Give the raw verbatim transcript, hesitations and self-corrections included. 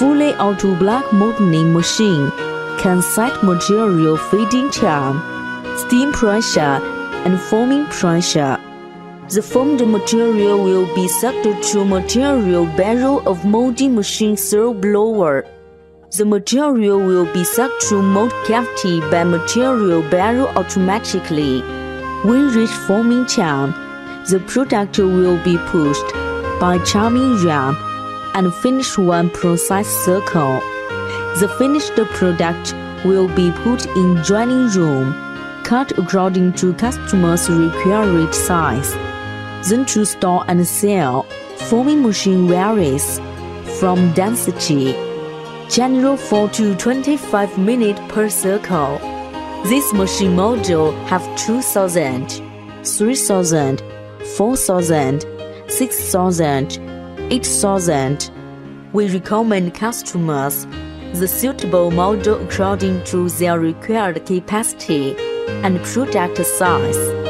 fully auto block molding machine can set material feeding charm, steam pressure, and forming pressure. The formed material will be sucked to material barrel of molding machine through blower. The material will be sucked to mold cavity by material barrel automatically. When reach forming charm, the product will be pushed by charming ramp and finish one precise circle. The finished product will be put in joining room, cut according to customer's required size. Then to store and sell, forming machine varies from density, general four to twenty-five minutes per circle. This machine model have two thousand, three thousand, four thousand, six thousand, eight thousand. We recommend customers the suitable model according to their required capacity and product size.